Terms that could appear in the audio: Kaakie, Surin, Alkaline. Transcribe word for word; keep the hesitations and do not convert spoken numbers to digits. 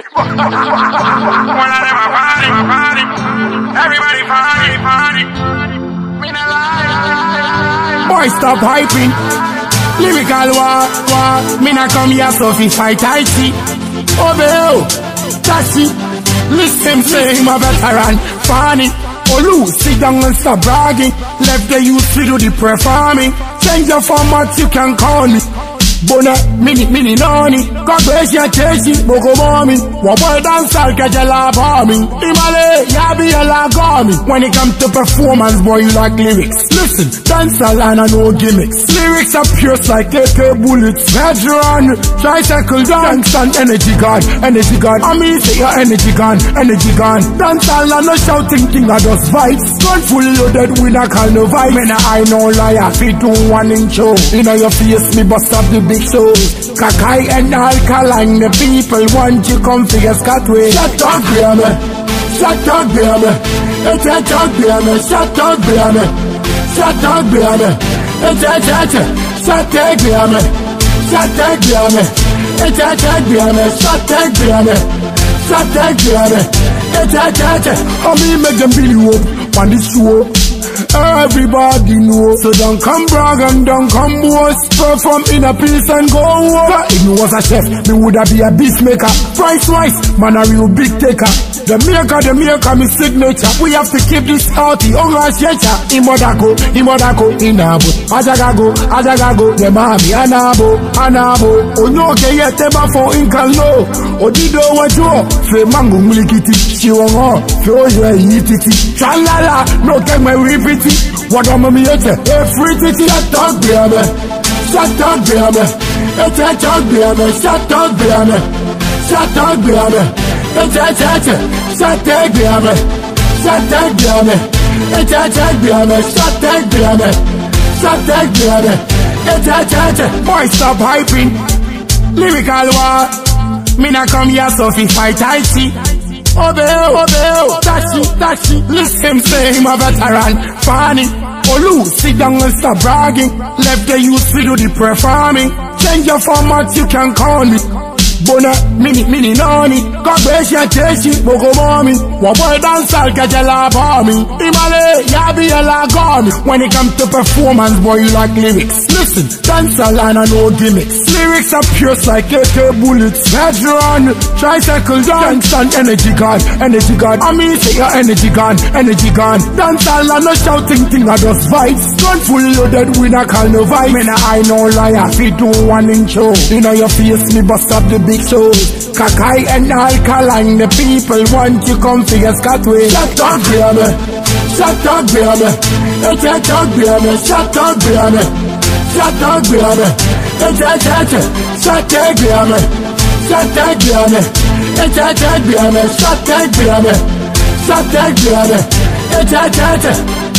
When I never party, my party. Everybody party, party. We not lie, lie, lie, lie. Boy, stop hyping. Lyrical war, war. Me not come here, so if fight, I see. Obeo, taxi. Listen, say him a veteran, funny. Olu, sit down and stop bragging. Left the youth to do the performing. Change the format, you can call me. Bona, mini, mini, noni. God bless your chasey, boko mommy. One boy dance, I'll catch a lap on me. Imale, ya be a lag on me. When it comes to performance, boy, you like lyrics. Listen, dance a line and no gimmicks. Lyrics are pierced like K K bullets. Veteran, tricycle dance and energy gun, energy gun. I mean, say your energy gun, energy gun. Dance a line, no shouting, thing of those vibes. Gun full loaded, we not call no vibe. Man, I know liar, feet to one inch. You know your face, me bust up the big soul. Kaakie and Alkaline, the people want you come for your scatway. Shut up, baby. Shut up, baby. It's a talk, baby. Shut up, baby. Shut up, baby. It's a talk, baby. Shut up, baby. It's a talk, baby. Shut up, baby. Shut up, baby. It's a talk. I mean, make them believe up on this show. Everybody know. So don't come brag and don't come boast. Perform in a piece and go over. If me was a chef, me woulda be a beast maker. Price wise, man a real big taker. The maker, the maker, me signature. We have to keep this healthy, hunger shaker. Imodako, imodako, inabo. Ajagago, ajagago, the mami anabo, anabo. Onyoke yete bafo inkalo. Odido wajo, fe mango mulikiti. Chiwongo, fe oye yititi. Chalala, no keng me repeat. What am I here to? Every city I talk, baby. Shut up, baby. It's a talk, baby. Shut up, baby. Shut up, baby. It's a talk, shut up, baby. Shut up, baby. It's a talk, baby. Shut up, baby. Shut up, baby. It's a talk. Boy, stop hyping. Lyrical war. Me not come here so fi fight I see. Obeo, obeo, taxi, taxi. Listen, say him a veteran, funny. Olu, sit down and stop bragging. Left the youth to do the performing. Change your format, you can call me. Bona, mini, mini, noni. God bless your chasey, boko mommy. One boy dance, I'll catch a lap on me. Imale, ya be a lag on me. When it comes to performance, boy, you like lyrics. Listen, dance a line and no gimmicks. Lyrics are pierced like K K bullets. Veteran, tricycle dance and energy gun, energy gun. I mean, say your energy gun, energy gun. Dance a line, no shouting, thing of those vibes. Gun full loaded, we not call no vibe. Man, I know liar, feet do one inch. You know your face, me bust up the big soul. Kaakie and Alkaline, the people want you come to your scatway. Shut up, baby. Shut up, baby. It's a talk, baby. Shut up, baby. Shut up, baby. It's a touch. Shut up, baby. Shut up, baby. It's a touch, baby. Shut up, baby. Shut up, baby. It's a touch.